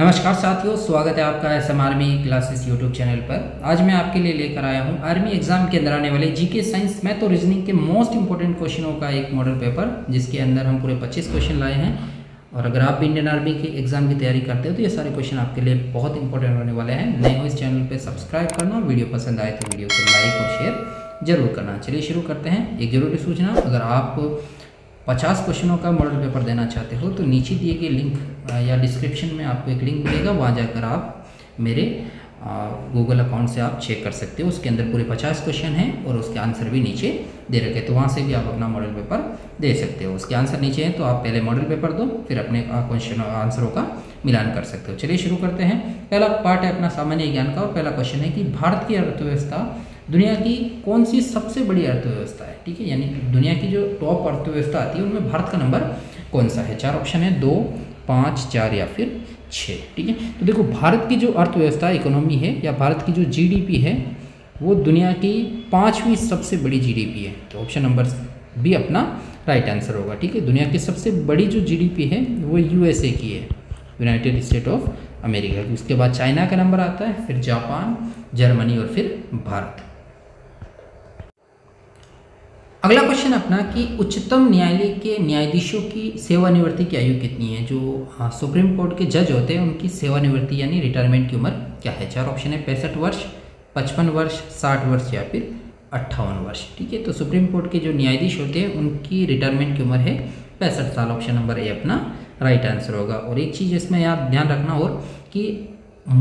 नमस्कार साथियों, स्वागत है आपका S M army classes YouTube channel पर। आज मैं आपके लिए लेकर आया हूं आर्मी एग्जाम के अंदर आने वाले जीके, साइंस, मैथ और रीजनिंग के मोस्ट इंपॉर्टेंट क्वेश्चनों का एक मॉडल पेपर, जिसके अंदर हम पूरे 25 क्वेश्चन लाए हैं। और अगर आप भी इंडियन आर्मी के एग्जाम की तैयारी करते हो तो ये सारे क्वेश्चन आपके लिए बहुत इंपॉर्टेंट होने वाले हैं। नए हो इस चैनल पर सब्सक्राइब करना, वीडियो पसंद आए तो वीडियो को लाइक और शेयर जरूर करना। चलिए शुरू करते हैं। एक जरूरी सूचना, अगर आप 50 क्वेश्चनों का मॉडल पेपर देना चाहते हो तो नीचे दिए गए लिंक या डिस्क्रिप्शन में आपको एक लिंक मिलेगा, वहाँ जाकर आप मेरे गूगल अकाउंट से आप चेक कर सकते हो। उसके अंदर पूरे 50 क्वेश्चन हैं और उसके आंसर भी नीचे दे रखे हैं, तो वहाँ से भी आप अपना मॉडल पेपर दे सकते हो। उसके आंसर नीचे हैं, तो आप पहले मॉडल पेपर दो, फिर अपने क्वेश्चन आंसरों का मिलान कर सकते हो। चलिए शुरू करते हैं। पहला पार्ट है अपना सामान्य ज्ञान का, और पहला क्वेश्चन है कि भारत की अर्थव्यवस्था दुनिया की कौन सी सबसे बड़ी अर्थव्यवस्था है। ठीक है, यानी दुनिया की जो टॉप अर्थव्यवस्था आती है उनमें भारत का नंबर कौन सा है। चार ऑप्शन है, 2, 5, 4 या फिर 6। ठीक है, तो देखो भारत की जो अर्थव्यवस्था इकोनॉमी है या भारत की जो जीडीपी है वो दुनिया की 5वीं सबसे बड़ी जीडीपी है, तो ऑप्शन नंबर भी अपना राइट आंसर होगा। ठीक है, दुनिया की सबसे बड़ी जो जीडीपी है वो यूएसए की है, यूनाइटेड स्टेट ऑफ अमेरिका की। उसके बाद चाइना का नंबर आता है, फिर जापान, जर्मनी और फिर भारत। अगला क्वेश्चन अपना कि उच्चतम न्यायालय के न्यायाधीशों की सेवानिवृत्ति की आयु कितनी है। जो सुप्रीम कोर्ट के जज होते हैं उनकी सेवानिवृत्ति यानी रिटायरमेंट की उम्र क्या है। चार ऑप्शन है, 65 वर्ष, 55 वर्ष, 60 वर्ष या फिर 58 वर्ष। ठीक है, तो सुप्रीम कोर्ट के जो न्यायाधीश होते हैं उनकी रिटायरमेंट की उम्र है 65 साल। ऑप्शन नंबर ए अपना राइट आंसर होगा। और एक चीज़ इसमें आप ध्यान रखना और कि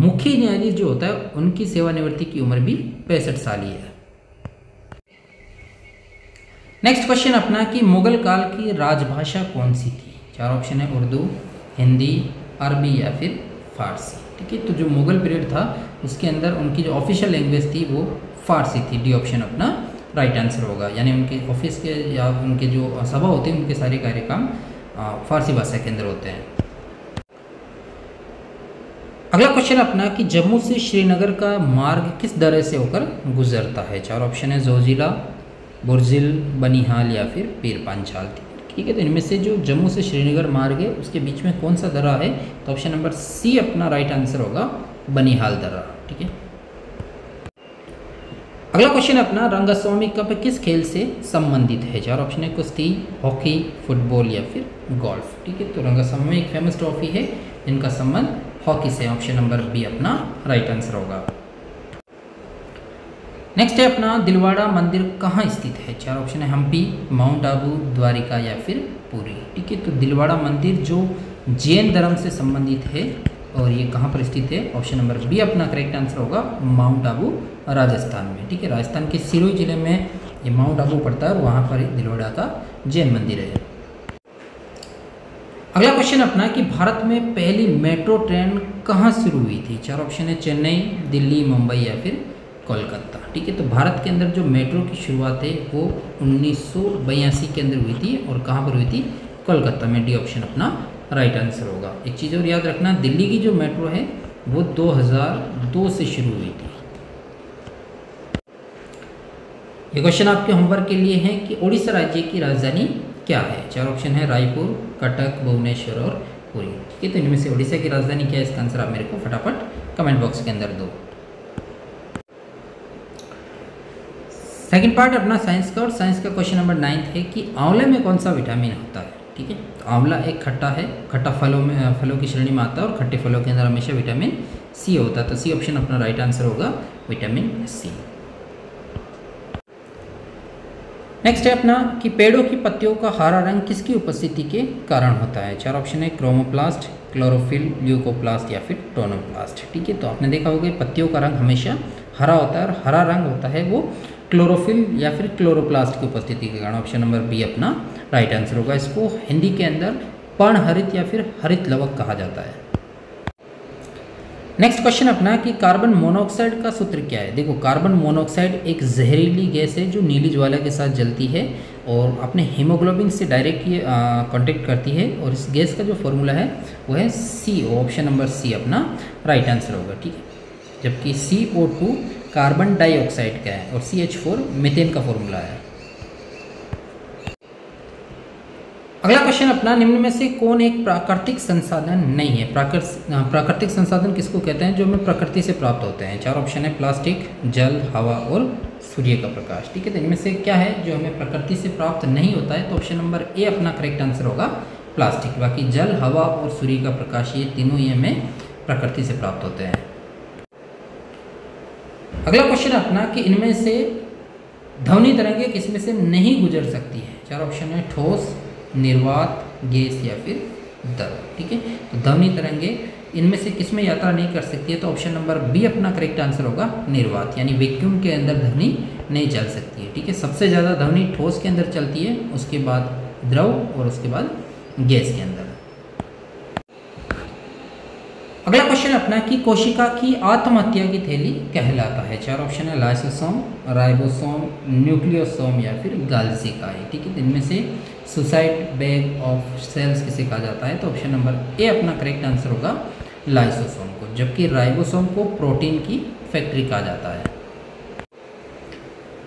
मुख्य न्यायाधीश जो होता है उनकी सेवानिवृत्ति की उम्र भी 65 साल ही है। नेक्स्ट क्वेश्चन अपना कि मुगल काल की राजभाषा कौन सी थी। चार ऑप्शन है, उर्दू, हिंदी, अरबी या फिर फारसी। ठीक है, तो जो मुगल पीरियड था उसके अंदर उनकी जो ऑफिशियल लैंग्वेज थी वो फारसी थी। डी ऑप्शन अपना राइट आंसर होगा, यानी उनके ऑफिस के या उनके जो सभा होते हैं उनके सारे कार्यक्रम फारसी भाषा के अंदर होते हैं। अगला क्वेश्चन अपना कि जम्मू से श्रीनगर का मार्ग किस दर्रे से होकर गुजरता है। चार ऑप्शन है, जोजिला, बुर्जिल, बनिहाल या फिर पीर पांचाल। ठीक है, तो इनमें से जो जम्मू से श्रीनगर मार्ग है उसके बीच में कौन सा दर्रा है, तो ऑप्शन नंबर सी अपना राइट आंसर होगा, बनिहाल दर्रा। ठीक है, अगला क्वेश्चन अपना रंगस्वामी कप किस खेल से संबंधित है। चार ऑप्शन है, कुश्ती, हॉकी, फुटबॉल या फिर गोल्फ। ठीक है, तो रंगस्वामी एक फेमस ट्रॉफी है, इनका संबंध हॉकी से। ऑप्शन नंबर बी अपना राइट आंसर होगा। नेक्स्ट है अपना दिलवाड़ा मंदिर कहाँ स्थित है। चार ऑप्शन है, हम्पी, माउंट आबू, द्वारिका या फिर पुरी। ठीक है, तो दिलवाड़ा मंदिर जो जैन धर्म से संबंधित है और ये कहाँ पर स्थित है, ऑप्शन नंबर बी अपना करेक्ट आंसर होगा, माउंट आबू, राजस्थान में। ठीक है, राजस्थान के सिरोही जिले में ये माउंट आबू पड़ता है और वहाँ पर दिलवाड़ा का जैन मंदिर है। अगला क्वेश्चन अपना कि भारत में पहली मेट्रो ट्रेन कहाँ शुरू हुई थी। चार ऑप्शन है, चेन्नई, दिल्ली, मुंबई या फिर कोलकाता। ठीक है, तो भारत के अंदर जो मेट्रो की शुरुआत है वो 1982 के अंदर हुई थी और कहाँ पर हुई थी, कोलकाता में। डी ऑप्शन अपना राइट आंसर होगा। एक चीज़ और याद रखना, दिल्ली की जो मेट्रो है वो 2002 से शुरू हुई थी। ये क्वेश्चन आपके होमवर्क के लिए है कि उड़ीसा राज्य की राजधानी क्या है। चार ऑप्शन है, रायपुर, कटक, भुवनेश्वर और पुरी। ठीक है, तो इनमें से उड़ीसा की राजधानी क्या है, इसका आंसर आप मेरे को फटाफट कमेंट बॉक्स के अंदर दो। सेकेंड पार्ट अपना साइंस का, और साइंस का क्वेश्चन नंबर 9 है कि आंवले में कौन सा विटामिन होता है। ठीक है, तो आंवला एक खट्टा है, खट्टा फलों की श्रेणी में आता है और खट्टे फलों के अंदर हमेशा विटामिन सी होता है, तो सी ऑप्शन अपना राइट आंसर होगा, विटामिन सी। नेक्स्ट है अपना कि पेड़ों की पत्तियों का हरा रंग किसकी उपस्थिति के कारण होता है। चार ऑप्शन है, क्रोमोप्लास्ट, क्लोरोफिल, ल्यूकोप्लास्ट या फिर टोनोप्लास्ट। ठीक है, तो आपने देखा होगा पत्तियों का रंग हमेशा हरा होता है और हरा रंग होता है वो क्लोरोफिल या फिर क्लोरोप्लास्ट की उपस्थिति के कारण। ऑप्शन नंबर बी अपना राइट आंसर होगा। इसको हिंदी के अंदर पर्णहरित या फिर हरित लवक कहा जाता है। नेक्स्ट क्वेश्चन अपना कि कार्बन मोनोऑक्साइड का सूत्र क्या है। देखो कार्बन मोनोऑक्साइड एक जहरीली गैस है जो नीली ज्वाला के साथ जलती है और अपने हीमोग्लोबिन से डायरेक्ट ये कॉन्टेक्ट करती है, और इस गैस का जो फॉर्मूला है वो है CO। ऑप्शन नंबर सी अपना राइट आंसर होगा। ठीक है, जबकि CO2 कार्बन डाइऑक्साइड का है और CH4 मीथेन का फॉर्मूला है। अगला क्वेश्चन अपना, निम्न में से कौन एक प्राकृतिक संसाधन नहीं है? प्राकृतिक संसाधन किसको कहते हैं? जो हमें प्रकृति से प्राप्त होते हैं। चार ऑप्शन है, प्लास्टिक, जल, हवा और सूर्य का प्रकाश। ठीक है, तो इनमें से क्या है जो हमें प्रकृति से प्राप्त नहीं होता है? तो ऑप्शन नंबर ए अपना करेक्ट आंसर होगा, प्लास्टिक। बाकी जल, हवा और सूर्य का प्रकाश, ये तीनों ही हमें प्रकृति से प्राप्त होते हैं। अगला क्वेश्चन अपना कि इनमें से ध्वनि तरंगे किसमें से नहीं गुजर सकती है? चार ऑप्शन है, ठोस, निर्वात, गैस या फिर द्रव। ठीक है, तो ध्वनि तरंगे इनमें से किसमें यात्रा नहीं कर सकती है? तो ऑप्शन नंबर बी अपना करेक्ट आंसर होगा, निर्वात। यानी वैक्यूम के अंदर ध्वनि नहीं चल सकती है। ठीक है, सबसे ज़्यादा ध्वनि ठोस के अंदर चलती है, उसके बाद द्रव और उसके बाद गैस के अंदर। अगला क्वेश्चन अपना कि कोशिका की आत्महत्या की थैली कहलाता है? चार ऑप्शन है, लाइसोसोम, राइबोसोम, न्यूक्लियोसोम या फिर गाल्जी का। ठीक है, इनमें से सुसाइड बैग ऑफ सेल्स किसे कहा जाता है? तो ऑप्शन नंबर ए अपना करेक्ट आंसर होगा, लाइसोसोम को। जबकि राइबोसोम को प्रोटीन की फैक्ट्री कहा जाता है।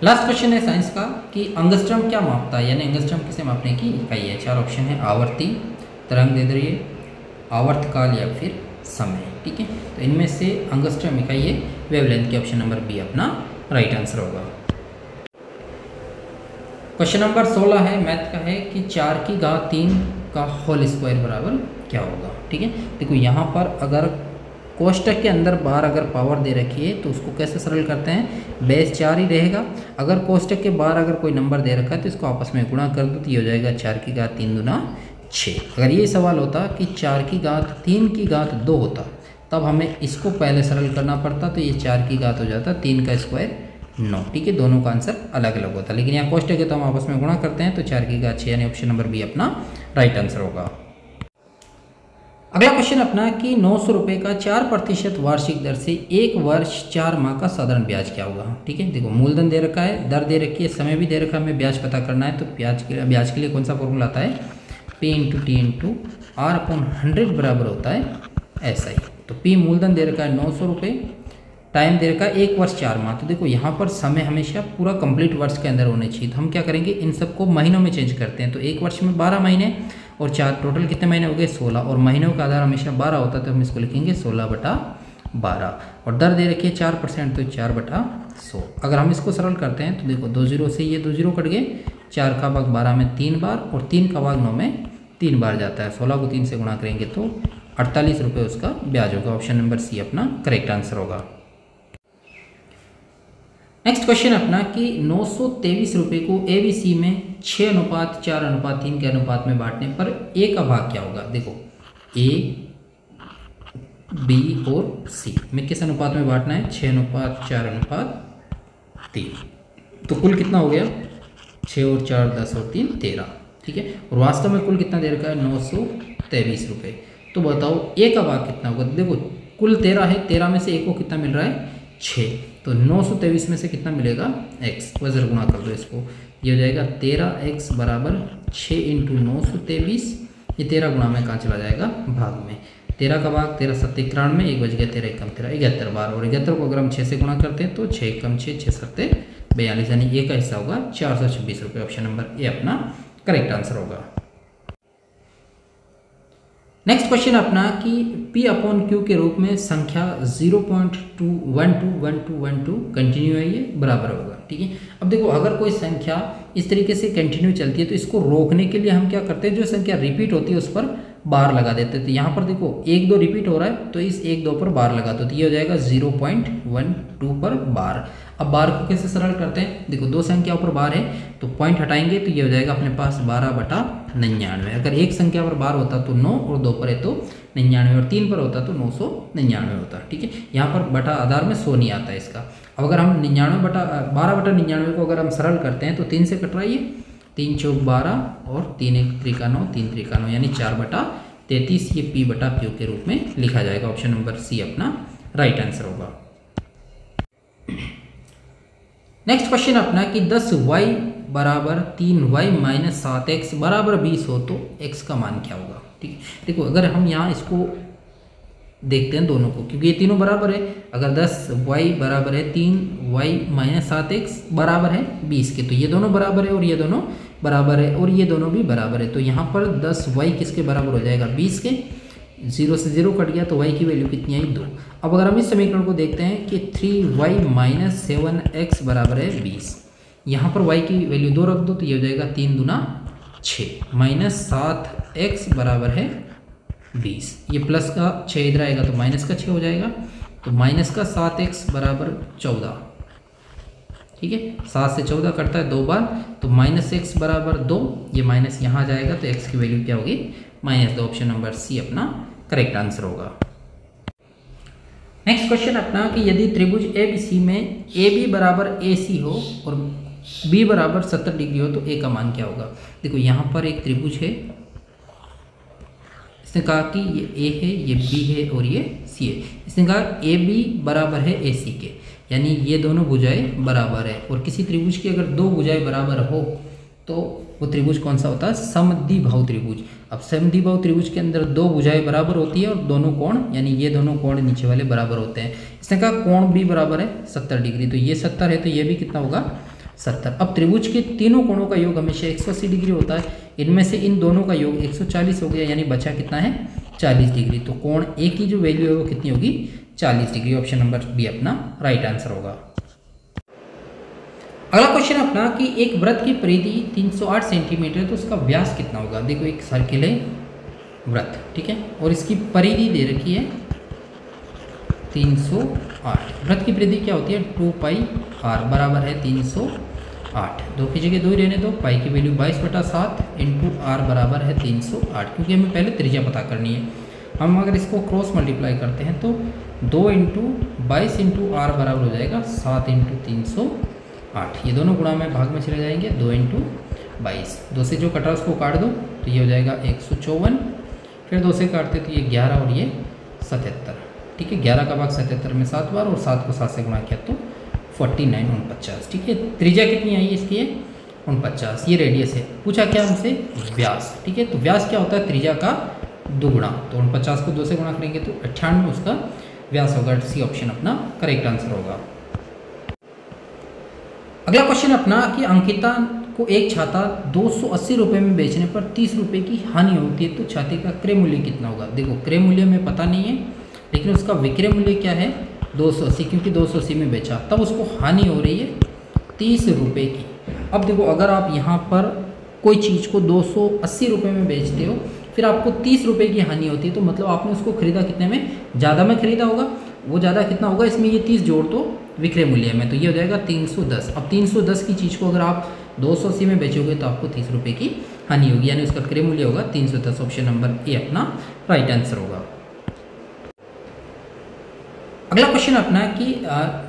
लास्ट क्वेश्चन है साइंस का कि एंगस्ट्रम क्या मापता है? यानी एंगस्ट्रम किसे मापने की इकाई है? चार ऑप्शन है, आवर्ती, तरंगदैर्घ्य, आवर्तकाल या फिर समय। ठीक है, तो इनमें से एंगस्ट्रम इकाई है वेवलेंथ की। ऑप्शन नंबर बी अपना राइट आंसर होगा। क्वेश्चन नंबर 16 है, मैथ का है कि 4³ का होल स्क्वायर बराबर क्या होगा? ठीक है, देखो यहाँ पर अगर कोष्टक के अंदर बाहर अगर पावर दे रखी है तो उसको कैसे सरल करते हैं? बेस 4 ही रहेगा। अगर कोष्टक के बाहर अगर कोई नंबर दे रखा है तो इसको आपस में गुणा कर दो, तो ये हो जाएगा 4³ गुना 6। अगर ये सवाल होता कि 4³ की घात 3² होता, तब हमें इसको पहले सरल करना पड़ता, तो ये 4³ हो जाता, 3² 9। ठीक है, दोनों का आंसर अलग अलग होता, लेकिन यहाँ कोष्टक है तो हम आपस में गुणा करते हैं, तो 4³ 6 यानी ऑप्शन नंबर बी अपना राइट आंसर होगा। अगला क्वेश्चन अपना कि 900 रुपये का 4% वार्षिक दर से 1 वर्ष 4 माह का साधारण ब्याज क्या होगा? ठीक है, देखो मूलधन दे रखा है, दर दे रखी है, समय भी दे रखा है, हमें ब्याज पता करना है। तो ब्याज के लिए कौन सा फॉर्मूला आता है? P × T × R/100 बराबर होता है SI। तो P मूलधन दे रखा है 900 रुपये, टाइम दे रखा है 1 वर्ष 4 माह। तो देखो यहाँ पर समय हमेशा पूरा कंप्लीट वर्ष के अंदर होने चाहिए, तो हम क्या करेंगे, इन सबको महीनों में चेंज करते हैं। तो 1 वर्ष में 12 महीने और 4, टोटल कितने महीने हो गए? 16, और महीनों का आधार हमेशा 12 होता है, तो हम इसको लिखेंगे 16/12। और दर दे रखी है 4%, तो 4/100। अगर हम इसको सरल करते हैं तो देखो 20 से ये 20 कट गए, 4 का भाग 12 में 3 बार और 3 का भाग 9 में 3 बार जाता है। 16 को 3 से गुणा करेंगे तो 48 रुपये उसका ब्याज होगा। ऑप्शन नंबर सी अपना करेक्ट आंसर होगा। नेक्स्ट क्वेश्चन अपना कि 923 रुपये को ABC में 6:4, 3 के अनुपात में बांटने पर A का भाग क्या होगा? देखो A, B और C में किस अनुपात में बांटना है? 6:4, 3। तो कुल कितना हो गया? 6 और 4 10 और 3 13। ठीक है, और वास्तव में कुल कितना दे रखा है? 923 रुपये। तो बताओ A का भाग कितना होगा? देखो कुल 13 है, 13 में से A को कितना मिल रहा है? 6। तो 923 में से कितना मिलेगा? X। वजर गुणा कर दो इसको, ये हो जाएगा 13x बराबर 6 × 923। ये 13 गुणा में कहाँ चला जाएगा? भाग में। 13 का भाग 13 7 91 में 1 बज गया 13 1 कम 13 71 बार, और 71 को अगर हम 6 से गुणा करते हैं तो 6 कम 6 6 7 42, यानी A का हिस्सा होगा 426 रुपये। ऑप्शन नंबर A अपना करेक्ट आंसर होगा। नेक्स्ट क्वेश्चन अपना कि P/Q के रूप में संख्या 0.2121212 कंटिन्यू है, ये बराबर होगा। ठीक है, अब देखो अगर कोई संख्या इस तरीके से कंटिन्यू चलती है तो इसको रोकने के लिए हम क्या करते हैं? जो संख्या रिपीट होती है उस पर बार लगा देते हैं। तो यहाँ पर देखो 1 2 रिपीट हो रहा है, तो इस 1 2 पर बार लगा दो, तो ये हो जाएगा 0.12 पर बार। अब बार को कैसे सरल करते हैं? देखो 2 संख्याओं पर बार है तो पॉइंट हटाएंगे, तो ये हो जाएगा अपने पास 12/99। अगर 1 संख्या पर बार होता तो 9, और 2 पर है तो 99, और 3 पर होता तो 999 होता। ठीक है, यहाँ पर बटा आधार में 100 नहीं आता इसका। अब अगर हम 12/99 को अगर हम सरल करते हैं तो 3 से कट रहा है ये, 3 × 4 = 12 और 3 × 1 = 3 × 9, यानी 4/33 ये P/Q के रूप में लिखा जाएगा। ऑप्शन नंबर सी अपना राइट आंसर होगा। नेक्स्ट क्वेश्चन अपना कि 10y = 3y - 7x बराबर 20 हो तो x का मान क्या होगा? ठीक है, देखो अगर हम यहाँ इसको देखते हैं दोनों को, क्योंकि ये तीनों बराबर है। अगर 10y = 3y - 7x बराबर है 20 के, तो ये दोनों बराबर है और ये दोनों बराबर है और ये दोनों भी बराबर है। तो यहाँ पर 10y किसके बराबर हो जाएगा 20 के, 0 से 0 कट गया तो y की वैल्यू कितनी आई 2। अब अगर हम इस समीकरण को देखते हैं कि 3y माइनस 7x बराबर है 20, यहाँ पर y की वैल्यू 2 रख दो तो ये हो जाएगा 3 दूना 6 माइनस 7x बराबर है 20। ये प्लस का 6 इधर आएगा तो माइनस का 6 हो जाएगा, तो माइनस का 7x बराबर 14, ठीक है 7 से 14 कटता है 2 बार तो माइनस x बराबर 2, ये माइनस यहाँ जाएगा तो x की वैल्यू क्या होगी -2। ऑप्शन नंबर सी अपना करेक्ट आंसर होगा। नेक्स्ट क्वेश्चन अपना कि यदि त्रिभुज ABC में AB बराबर AC हो और B बराबर 70 डिग्री हो तो A का मान क्या होगा। देखो यहाँ पर एक त्रिभुज है, इसने कहा कि ये A है, ये B है और ये C है। इसने कहा AB बराबर है AC के, यानी ये दोनों भुजाएं बराबर है और किसी त्रिभुज की अगर 2 भुजाएं बराबर हो तो वो त्रिभुज कौन सा होता है समद्विबाहु त्रिभुज। अब समद्विबाहु त्रिभुज के अंदर 2 भुजाएं बराबर होती है और दोनों कोण यानी ये दोनों कोण नीचे वाले बराबर होते हैं। इसने कहा कोण भी बराबर है 70 डिग्री, तो ये 70 है तो ये भी कितना होगा 70। अब त्रिभुज के तीनों कोणों का योग हमेशा 180 डिग्री होता है, इनमें से इन दोनों का योग 140 हो गया यानी बचा कितना है 40 डिग्री। तो कोण A की जो वैल्यू है वो कितनी होगी 40 डिग्री। ऑप्शन नंबर बी अपना राइट आंसर होगा। अगला क्वेश्चन अपना कि एक वृत्त की परिधि 308 सेंटीमीटर है तो उसका व्यास कितना होगा। देखो एक सर्किल है वृत्त, ठीक है, और इसकी परिधि दे रखी है 308। वृत्त की परिधि क्या होती है 2πr बराबर है 308। दो की जगह 2 ही रहने दो, पाई की वैल्यू 22/7 इंटू आर बराबर है 308, क्योंकि हमें पहले त्रिज्या पता करनी है। हम अगर इसको क्रॉस मल्टीप्लाई करते हैं तो 2 इंटू 22 इंटू आर बराबर हो जाएगा 7 इंटू 308। ये दोनों गुणा में भाग में चले जाएंगे 2 इंटू 22, 2 से जो कटा उसको काट दो तो ये हो जाएगा 154, फिर 2 से काटते तो ये 11 और ये 77, ठीक है 11 का भाग 77 में 7 बार और 7 को 7 से गुणा किया तो 49, 49, ठीक है। त्रिज्या कितनी आई इसकी है 49, ये रेडियस है। पूछा क्या हमसे व्यास, ठीक है, तो व्यास क्या होता है त्रिज्या का 2 गुणा, तो 49 को 2 से गुणा करेंगे तो 98 उसका व्यास होगा। सी ऑप्शन अपना करेक्ट आंसर होगा। अगला क्वेश्चन अपना कि अंकिता को एक छाता 280 रुपये में बेचने पर 30 रुपये की हानि होती है तो छाते का क्रय मूल्य कितना होगा। देखो क्रय मूल्य में पता नहीं है लेकिन उसका विक्रय मूल्य क्या है 280, क्योंकि 280 में बेचा तब उसको हानि हो रही है 30 रुपये की। अब देखो अगर आप यहाँ पर कोई चीज़ को 280 रुपये में बेचते हो फिर आपको 30 रुपये की हानि होती है तो मतलब आपने उसको खरीदा कितने में, ज़्यादा में खरीदा होगा। वो ज़्यादा कितना होगा, इसमें ये 30 जोड़ दो विक्रय मूल्य में तो ये हो जाएगा 310। अब 310 की चीज़ को अगर आप 280 में बेचोगे तो आपको 30 रुपये की हानि होगी यानी उसका क्रय मूल्य होगा 310। ऑप्शन नंबर ए अपना राइट आंसर होगा। अगला क्वेश्चन अपना कि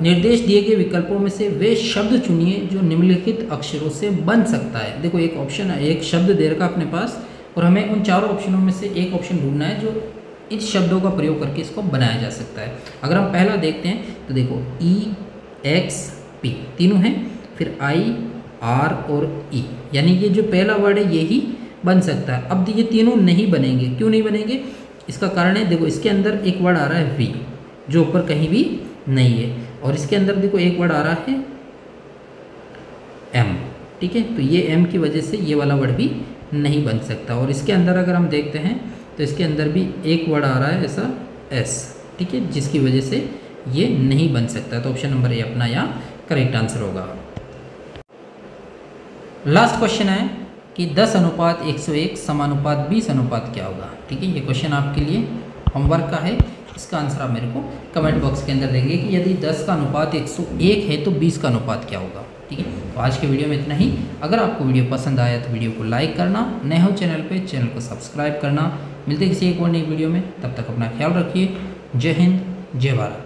निर्देश दिए गए विकल्पों में से वे शब्द चुनिए जो निम्नलिखित अक्षरों से बन सकता है। देखो एक ऑप्शन है, एक शब्द दे रखा अपने पास और हमें उन चारों ऑप्शनों में से एक ऑप्शन ढूंढना है जो इस शब्दों का प्रयोग करके इसको बनाया जा सकता है। अगर हम पहला देखते हैं तो देखो E, X, P तीनों हैं, फिर I, R और E यानी ये जो पहला वर्ड है ये ही बन सकता है। अब ये तीनों नहीं बनेंगे, क्यों नहीं बनेंगे इसका कारण है देखो इसके अंदर एक वर्ड आ रहा है V जो ऊपर कहीं भी नहीं है और इसके अंदर देखो एक वर्ड आ रहा है M, ठीक है, तो ये M की वजह से ये वाला वर्ड भी नहीं बन सकता। और इसके अंदर अगर हम देखते हैं तो इसके अंदर भी एक वर्ड आ रहा है ऐसा S, ठीक है, जिसकी वजह से ये नहीं बन सकता। तो ऑप्शन नंबर ए अपना यहाँ करेक्ट आंसर होगा। लास्ट क्वेश्चन है कि 10:101 समानुपात 20:20 क्या होगा, ठीक है। ये क्वेश्चन आपके लिए होमवर्क का है, इसका आंसर आप मेरे को कमेंट बॉक्स के अंदर देंगे कि यदि 10 का अनुपात 101 है तो 20 का अनुपात क्या होगा, ठीक है। तो आज के वीडियो में इतना ही। अगर आपको वीडियो पसंद आया तो वीडियो को लाइक करना, नए हो चैनल को सब्सक्राइब करना। मिलते किसी एक और नई वीडियो में, तब तक अपना ख्याल रखिए। जय हिंद, जय भारत।